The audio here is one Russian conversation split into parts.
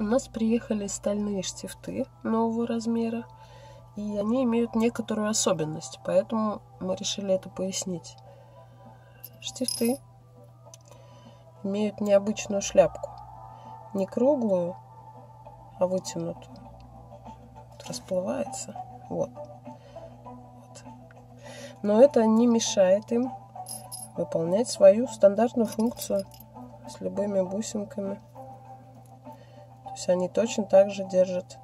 У нас приехали стальные штифты нового размера, и они имеют некоторую особенность, поэтому мы решили это пояснить. Штифты имеют необычную шляпку, не круглую, а вытянутую. Вот расплывается, вот. Но это не мешает им выполнять свою стандартную функцию с любыми бусинками. То есть они точно так же держат.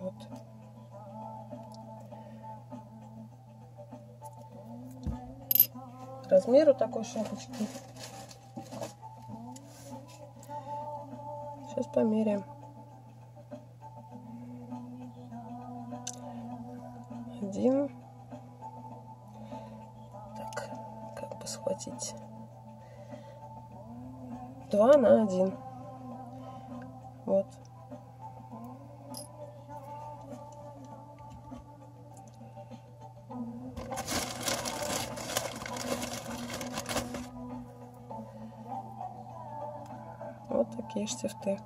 Вот. Размеру такой шапочки. Сейчас померяем. 1. Так, как бы схватить. 2 на 1. Вот. Вот такие штифты.